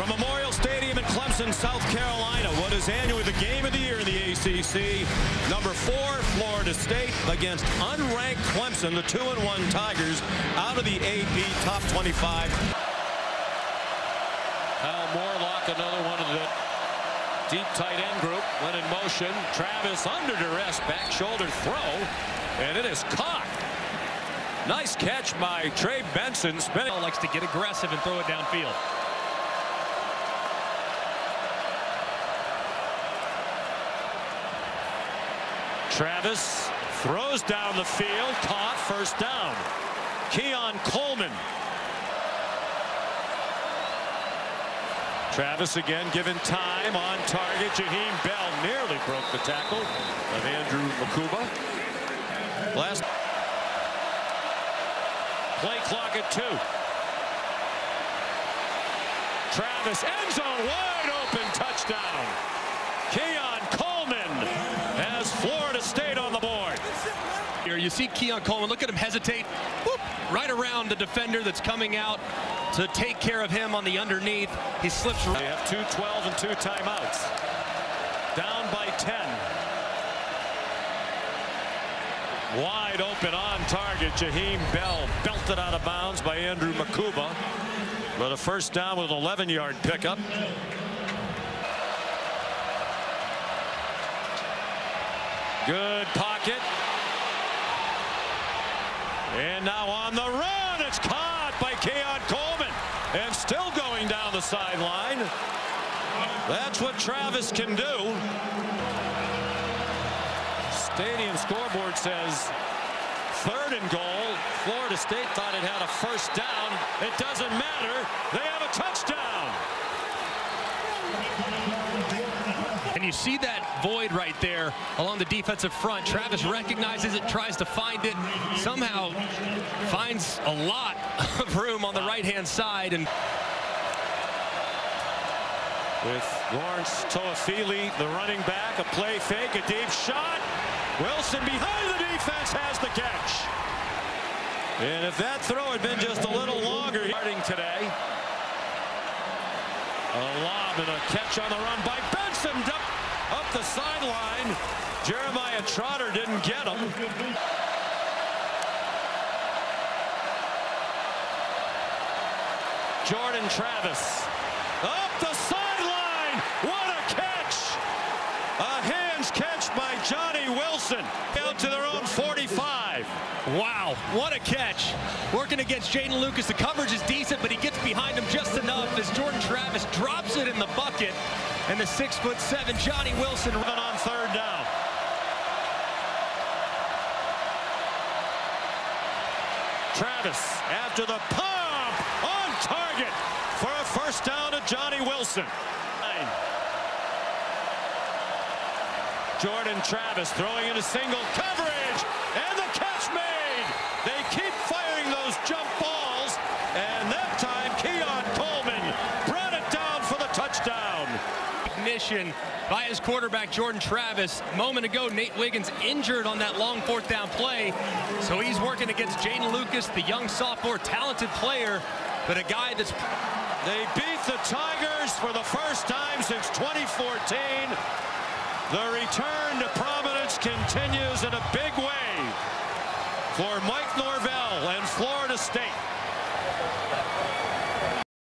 From Memorial Stadium in Clemson, South Carolina, what is annually the game of the year in the ACC. Number 4, Florida State against unranked Clemson, the 2-1 Tigers out of the AP Top 25. Al Moorlock, another one of the deep tight end group, went in motion. Travis under duress, back shoulder throw, and it is caught. Nice catch by Trey Benson. Spinning. Likes to get aggressive and throw it downfield. Travis throws down the field, caught, first down. Keon Coleman. Travis again given time, on target. Jaheim Bell nearly broke the tackle of Andrew Mukuba. Last play clock at 2. Travis, end zone wide open, touchdown. Keon Coleman has Florida State on the board. Here you see Keon Coleman, look at him hesitate. Whoop, right around the defender that's coming out to take care of him on the underneath. He slips. They have 2:12 and 2 timeouts. Down by 10. Wide open on target. Jaheim Bell belted out of bounds by Andrew Mukuba. But a first down with an 11-yard pickup. Good pocket. And now on the run. It's caught by Keon Coleman. And still going down the sideline. That's what Travis can do. Stadium scoreboard says 3rd and goal. Florida State thought it had a first down. It doesn't matter. They have a touchdown. And you see that void right there along the defensive front. Travis recognizes it, tries to find it, somehow finds a lot of room on the right-hand side. And with Lawrence Toafili, the running back, a play fake, a deep shot. Wilson behind the defense has the catch. And if that throw had been just a little longer, starting today. A lob and a catch on the run by Benson up the sideline. Jeremiah Trotter didn't get him. Jordan Travis up the sideline. What a catch! A hands catch by Johnny Wilson. Out to their own 45. Wow, what a catch. Working against Jayden Lucas. The coverage is decent, but he gets behind him just enough as Jordan Travis drops it in the bucket. And the 6'7" Johnny Wilson run on 3rd down. Travis after the pump on target for a first down to Johnny Wilson. Jordan Travis throwing into single coverage, and the catch made. They keep firing those jump balls, and that time Keon Coleman brought it down for the touchdown. Ignition by his quarterback Jordan Travis. A moment ago, Nate Wiggins injured on that long 4th down play, so he's working against Jayden Lucas, the young sophomore, talented player, but a guy that's... They beat the Tigers for the first time since 2014. The return to prominence continues in a big way for Mike Norvell and Florida State.